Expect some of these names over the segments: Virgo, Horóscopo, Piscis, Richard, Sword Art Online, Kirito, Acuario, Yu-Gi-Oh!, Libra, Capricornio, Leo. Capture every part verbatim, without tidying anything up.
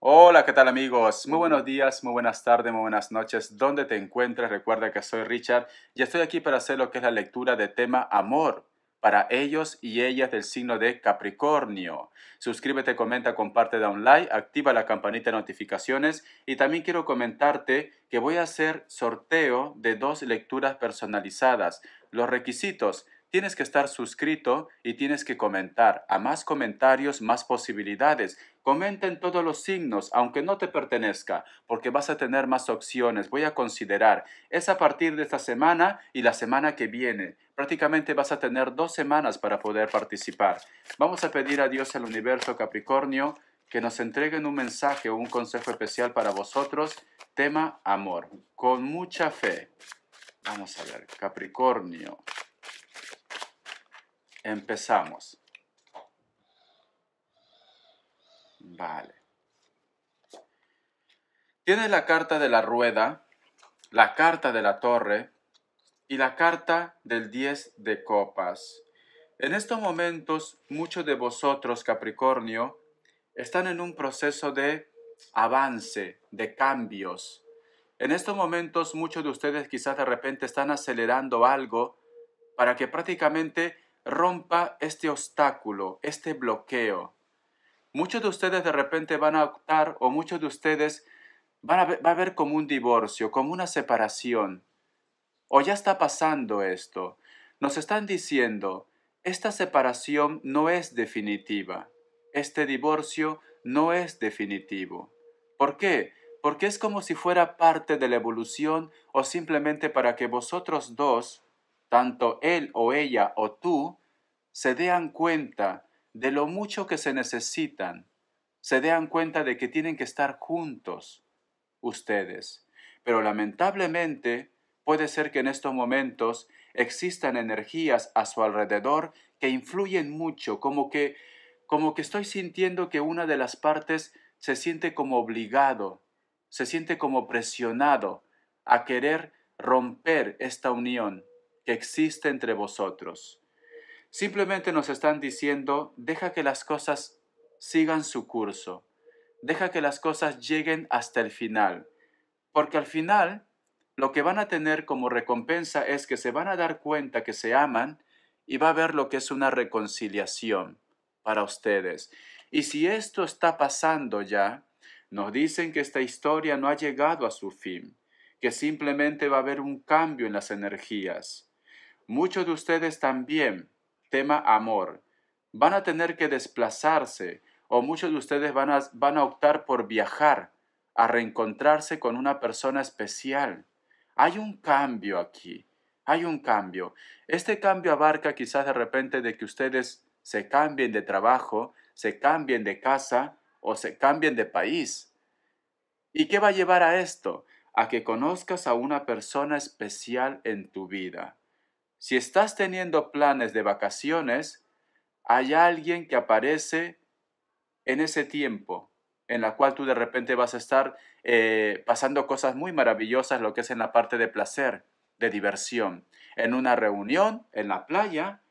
Hola, ¿qué tal amigos? Muy buenos días, muy buenas tardes, muy buenas noches. ¿Dónde te encuentras? Recuerda que soy Richard y estoy aquí para hacer lo que es la lectura de tema amor para ellos y ellas del signo de Capricornio. Suscríbete, comenta, comparte, da un like, activa la campanita de notificaciones y también quiero comentarte que voy a hacer sorteo de dos lecturas personalizadas. Los requisitos: tienes que estar suscrito y tienes que comentar. A más comentarios, más posibilidades. Comenta en todos los signos, aunque no te pertenezca, porque vas a tener más opciones. Voy a considerar. Es a partir de esta semana y la semana que viene. Prácticamente vas a tener dos semanas para poder participar. Vamos a pedir a Dios, al universo, Capricornio, que nos entreguen un mensaje o un consejo especial para vosotros. Tema amor. Con mucha fe. Vamos a ver, Capricornio. Empezamos. Vale. Tienes la carta de la rueda, la carta de la torre y la carta del diez de copas. En estos momentos, muchos de vosotros, Capricornio, están en un proceso de avance, de cambios. En estos momentos, muchos de ustedes quizás de repente están acelerando algo para que prácticamente rompa este obstáculo, este bloqueo. Muchos de ustedes de repente van a optar, o muchos de ustedes van a ver, va a haber como un divorcio, como una separación. O ya está pasando esto. Nos están diciendo, esta separación no es definitiva. Este divorcio no es definitivo. ¿Por qué? Porque es como si fuera parte de la evolución o simplemente para que vosotros dos, tanto él o ella o tú, se den cuenta de lo mucho que se necesitan, se den cuenta de que tienen que estar juntos ustedes. Pero lamentablemente puede ser que en estos momentos existan energías a su alrededor que influyen mucho, como que, como que estoy sintiendo que una de las partes se siente como obligado, se siente como presionado a querer romper esta unión que existe entre vosotros. Simplemente nos están diciendo, deja que las cosas sigan su curso, deja que las cosas lleguen hasta el final, porque al final lo que van a tener como recompensa es que se van a dar cuenta que se aman y va a haber lo que es una reconciliación para ustedes. Y si esto está pasando ya, nos dicen que esta historia no ha llegado a su fin, que simplemente va a haber un cambio en las energías. Muchos de ustedes también, tema amor, van a tener que desplazarse o muchos de ustedes van a, van a optar por viajar a reencontrarse con una persona especial. Hay un cambio aquí, hay un cambio. Este cambio abarca quizás de repente de que ustedes se cambien de trabajo, se cambien de casa o se cambien de país. ¿Y qué va a llevar a esto? A que conozcas a una persona especial en tu vida. Si estás teniendo planes de vacaciones, hay alguien que aparece en ese tiempo, en la cual tú de repente vas a estar eh, pasando cosas muy maravillosas, lo que es en la parte de placer, de diversión, en una reunión, en la playa.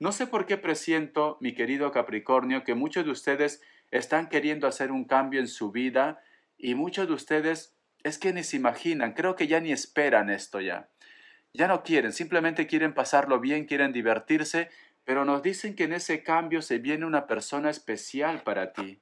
No sé por qué presiento, mi querido Capricornio, que muchos de ustedes están queriendo hacer un cambio en su vida y muchos de ustedes es que ni se imaginan, creo que ya ni esperan esto ya. Ya no quieren, simplemente quieren pasarlo bien, quieren divertirse, pero nos dicen que en ese cambio se viene una persona especial para ti.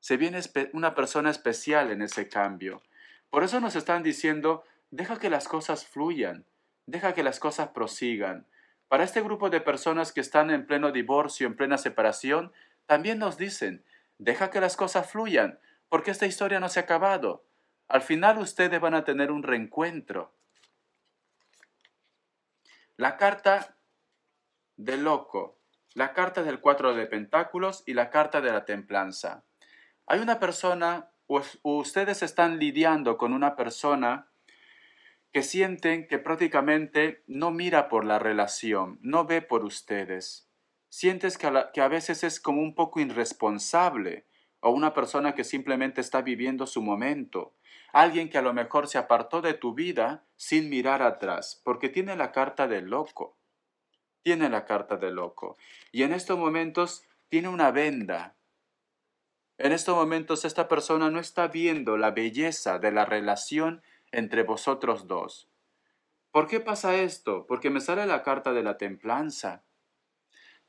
Se viene una persona especial en ese cambio. Por eso nos están diciendo, deja que las cosas fluyan, deja que las cosas prosigan. Para este grupo de personas que están en pleno divorcio, en plena separación, también nos dicen, deja que las cosas fluyan, porque esta historia no se ha acabado. Al final ustedes van a tener un reencuentro. La carta del loco, la carta del cuatro de pentáculos y la carta de la templanza. Hay una persona, o ustedes están lidiando con una persona que sienten que prácticamente no mira por la relación, no ve por ustedes. Sientes que a, la, que a veces es como un poco irresponsable o una persona que simplemente está viviendo su momento. Alguien que a lo mejor se apartó de tu vida sin mirar atrás, porque tiene la carta del loco. Tiene la carta del loco. Y en estos momentos tiene una venda. En estos momentos esta persona no está viendo la belleza de la relación entre vosotros dos. ¿Por qué pasa esto? Porque me sale la carta de la templanza.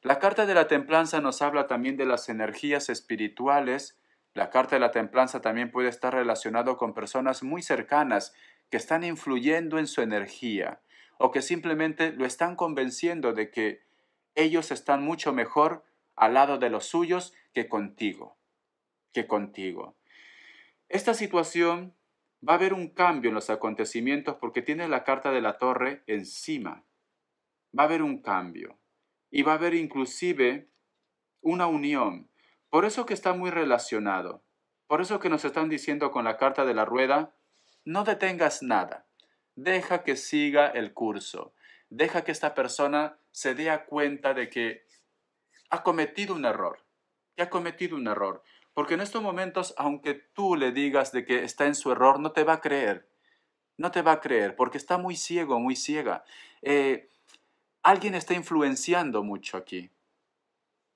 La carta de la templanza nos habla también de las energías espirituales. La carta de la templanza también puede estar relacionada con personas muy cercanas que están influyendo en su energía o que simplemente lo están convenciendo de que ellos están mucho mejor al lado de los suyos que contigo. que contigo. Esta situación va a haber un cambio en los acontecimientos porque tiene la carta de la torre encima. Va a haber un cambio y va a haber inclusive una unión. Por eso que está muy relacionado. Por eso que nos están diciendo con la carta de la rueda, no detengas nada. Deja que siga el curso. Deja que esta persona se dé cuenta de que ha cometido un error. Que ha cometido un error. Porque en estos momentos, aunque tú le digas de que está en su error, no te va a creer. No te va a creer, porque está muy ciego, muy ciega. Eh, alguien está influenciando mucho aquí.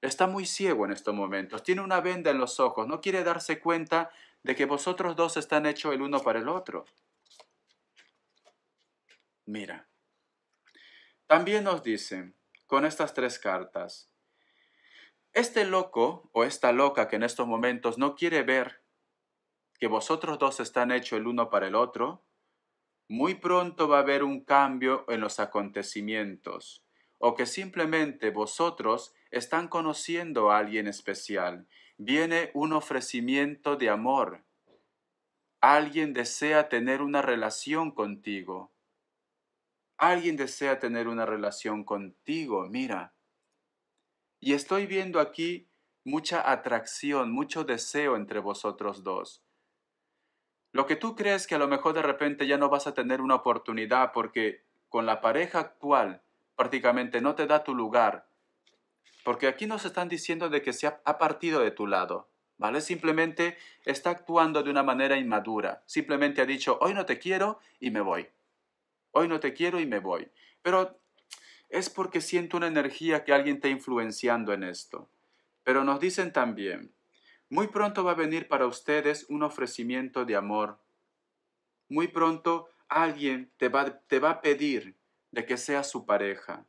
Está muy ciego en estos momentos. Tiene una venda en los ojos. No quiere darse cuenta de que vosotros dos están hechos el uno para el otro. Mira. También nos dicen, con estas tres cartas, este loco o esta loca que en estos momentos no quiere ver que vosotros dos están hechos el uno para el otro, muy pronto va a haber un cambio en los acontecimientos o que simplemente vosotros están conociendo a alguien especial. Viene un ofrecimiento de amor. Alguien desea tener una relación contigo. Alguien desea tener una relación contigo, mira. Y estoy viendo aquí mucha atracción, mucho deseo entre vosotros dos. Lo que tú crees que a lo mejor de repente ya no vas a tener una oportunidad porque con la pareja actual prácticamente no te da tu lugar. Porque aquí nos están diciendo de que se ha partido de tu lado, ¿vale? Simplemente está actuando de una manera inmadura. Simplemente ha dicho, hoy no te quiero y me voy. Hoy no te quiero y me voy. Pero es porque siento una energía que alguien está influenciando en esto. Pero nos dicen también, muy pronto va a venir para ustedes un ofrecimiento de amor. Muy pronto alguien te va, te va a pedir de que seas su pareja,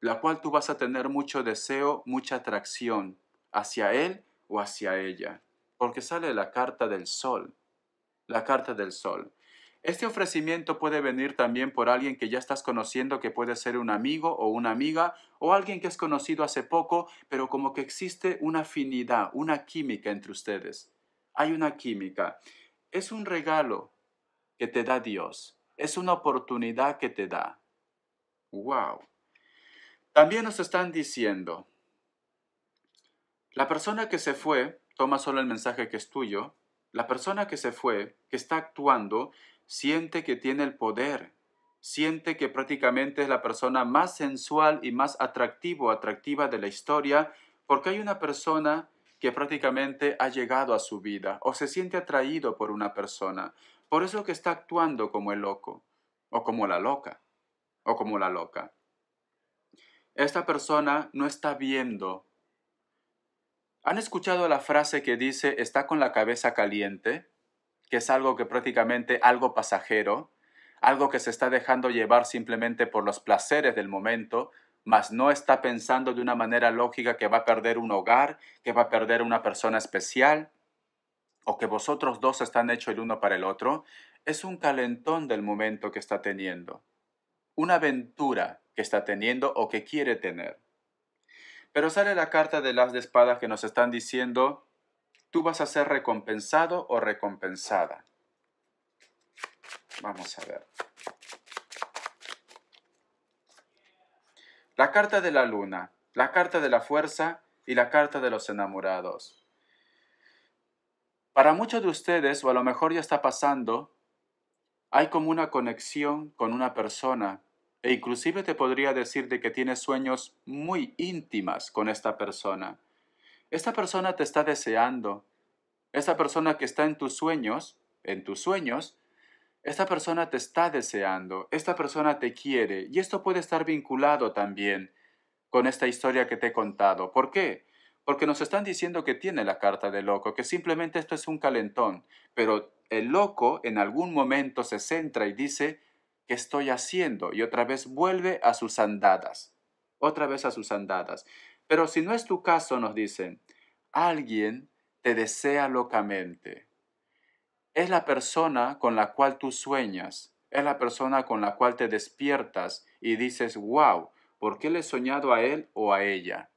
la cual tú vas a tener mucho deseo, mucha atracción hacia él o hacia ella. Porque sale la carta del sol, la carta del sol. Este ofrecimiento puede venir también por alguien que ya estás conociendo, que puede ser un amigo o una amiga, o alguien que has conocido hace poco, pero como que existe una afinidad, una química entre ustedes. Hay una química. Es un regalo que te da Dios. Es una oportunidad que te da. ¡Wow! También nos están diciendo, la persona que se fue, toma solo el mensaje que es tuyo, la persona que se fue, que está actuando, siente que tiene el poder, siente que prácticamente es la persona más sensual y más atractivo, atractiva de la historia, porque hay una persona que prácticamente ha llegado a su vida o se siente atraído por una persona. Por eso que está actuando como el loco o como la loca o como la loca. Esta persona no está viendo. ¿Han escuchado la frase que dice está con la cabeza caliente? Que es algo que prácticamente algo pasajero, algo que se está dejando llevar simplemente por los placeres del momento, mas no está pensando de una manera lógica que va a perder un hogar, que va a perder una persona especial, o que vosotros dos están hechos el uno para el otro. Es un calentón del momento que está teniendo, una aventura que está teniendo o que quiere tener. Pero sale la carta de las de espadas que nos están diciendo, tú vas a ser recompensado o recompensada. Vamos a ver. La carta de la luna, la carta de la fuerza y la carta de los enamorados. Para muchos de ustedes, o a lo mejor ya está pasando, hay como una conexión con una persona. E inclusive te podría decir de que tienes sueños muy íntimas con esta persona. Esta persona te está deseando, esta persona que está en tus sueños, en tus sueños, esta persona te está deseando, esta persona te quiere y esto puede estar vinculado también con esta historia que te he contado. ¿Por qué? Porque nos están diciendo que tiene la carta de loco, que simplemente esto es un calentón. Pero el loco en algún momento se centra y dice, ¿qué estoy haciendo? Y otra vez vuelve a sus andadas. Otra vez a sus andadas. Pero si no es tu caso, nos dicen, alguien te desea locamente. Es la persona con la cual tú sueñas. Es la persona con la cual te despiertas y dices, wow, ¿por qué le he soñado a él o a ella?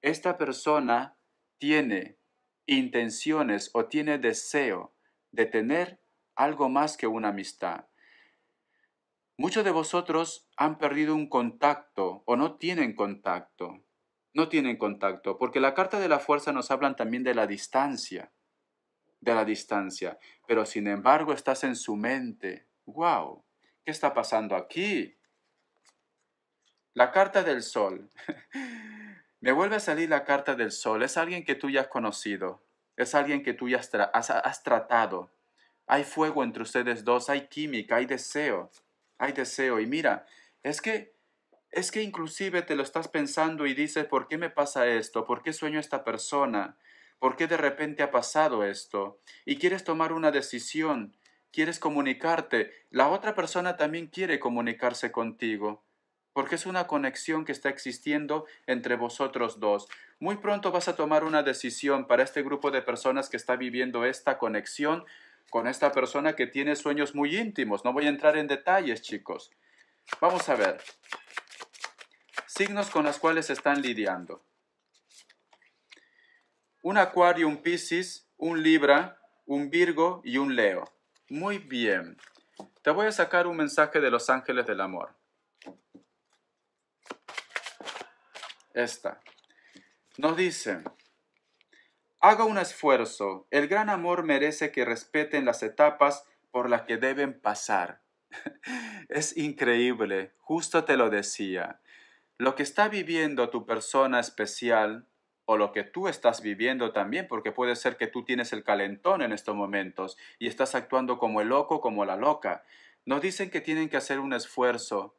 Esta persona tiene intenciones o tiene deseo de tener algo más que una amistad. Muchos de vosotros han perdido un contacto o no tienen contacto. No tienen contacto porque la carta de la fuerza nos habla también de la distancia. De la distancia. Pero sin embargo estás en su mente. ¡Wow! ¿Qué está pasando aquí? La carta del sol. Me vuelve a salir la carta del sol. Es alguien que tú ya has conocido. Es alguien que tú ya has, tra has, has tratado. Hay fuego entre ustedes dos. Hay química. Hay deseo. Hay deseo. Y mira, es que, es que inclusive te lo estás pensando y dices, ¿por qué me pasa esto? ¿Por qué sueño a esta persona? ¿Por qué de repente ha pasado esto? Y quieres tomar una decisión. Quieres comunicarte. La otra persona también quiere comunicarse contigo. Porque es una conexión que está existiendo entre vosotros dos. Muy pronto vas a tomar una decisión para este grupo de personas que está viviendo esta conexión con esta persona que tiene sueños muy íntimos. No voy a entrar en detalles, chicos. Vamos a ver. Signos con los cuales están lidiando. Un Acuario, un Piscis, un Libra, un Virgo y un Leo. Muy bien. Te voy a sacar un mensaje de los ángeles del amor. Esta. Nos dicen, haga un esfuerzo. El gran amor merece que respeten las etapas por las que deben pasar. Es increíble, justo te lo decía. Lo que está viviendo tu persona especial, o lo que tú estás viviendo también, porque puede ser que tú tienes el calentón en estos momentos y estás actuando como el loco, como la loca. Nos dicen que tienen que hacer un esfuerzo.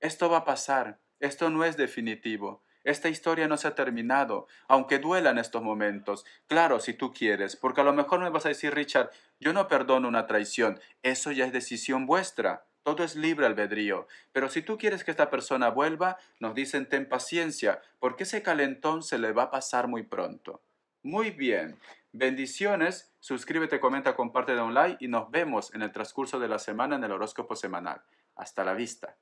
Esto va a pasar. Esto no es definitivo. Esta historia no se ha terminado, aunque duela en estos momentos. Claro, si tú quieres, porque a lo mejor me vas a decir, Richard, yo no perdono una traición. Eso ya es decisión vuestra. Todo es libre albedrío. Pero si tú quieres que esta persona vuelva, nos dicen, ten paciencia, porque ese calentón se le va a pasar muy pronto. Muy bien. Bendiciones. Suscríbete, comenta, comparte, da un like y nos vemos en el transcurso de la semana en el horóscopo semanal. Hasta la vista.